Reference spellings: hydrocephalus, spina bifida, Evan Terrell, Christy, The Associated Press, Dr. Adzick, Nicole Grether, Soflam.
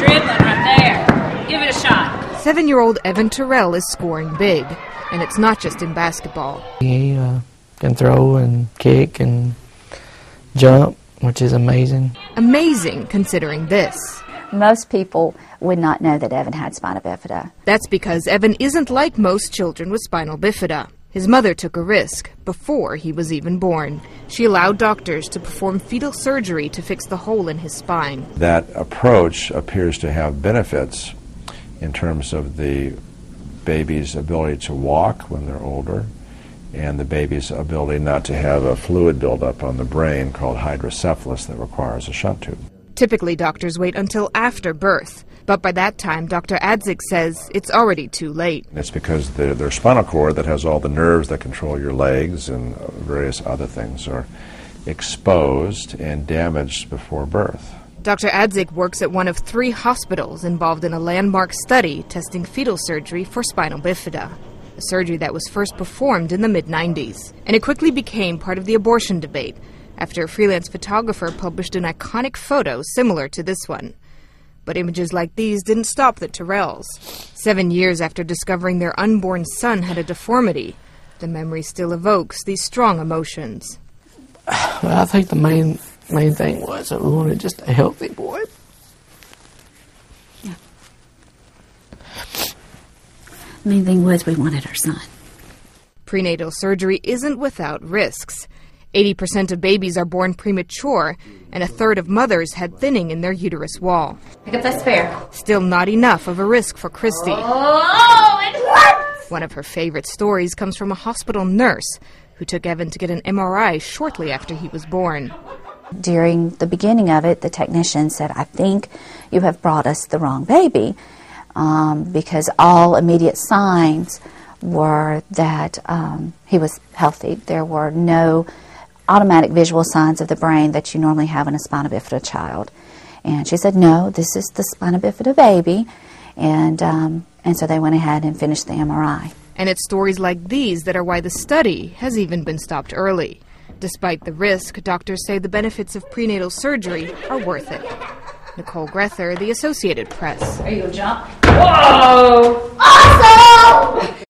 dribbling right there. Give it a shot. 7-year-old Evan Terrell is scoring big, and it's not just in basketball. He can throw and kick and jump, which is amazing. Amazing considering this. Most people would not know that Evan had spina bifida. That's because Evan isn't like most children with spinal bifida. His mother took a risk before he was even born. She allowed doctors to perform fetal surgery to fix the hole in his spine. That approach appears to have benefits in terms of the baby's ability to walk when they're older and the baby's ability not to have a fluid buildup on the brain called hydrocephalus that requires a shunt tube. Typically, doctors wait until after birth, but by that time, Dr. Adzick says it's already too late. It's because their spinal cord that has all the nerves that control your legs and various other things are exposed and damaged before birth. Dr. Adzick works at one of 3 hospitals involved in a landmark study testing fetal surgery for spinal bifida, a surgery that was first performed in the mid-90s, and it quickly became part of the abortion debate, after a freelance photographer published an iconic photo similar to this one. But images like these didn't stop the Terrells. 7 years after discovering their unborn son had a deformity, the memory still evokes these strong emotions. Well, I think the main thing was that we wanted just a healthy boy. Yeah. The main thing was we wanted our son. Prenatal surgery isn't without risks. 80% of babies are born premature, and 1/3 of mothers had thinning in their uterus wall. Pick up that spare. Still not enough of a risk for Christy. Oh, it hurts! One of her favorite stories comes from a hospital nurse who took Evan to get an MRI shortly after he was born. During the beginning of it, the technician said, "I think you have brought us the wrong baby," because all immediate signs were that he was healthy. There were no automatic visual signs of the brain that you normally have in a spina bifida child. And she said, "No, this is the spina bifida baby." And so they went ahead and finished the MRI. And it's stories like these that are why the study has even been stopped early. Despite the risk, doctors say the benefits of prenatal surgery are worth it. Nicole Grether, The Associated Press. There you go, jump. Whoa! Awesome!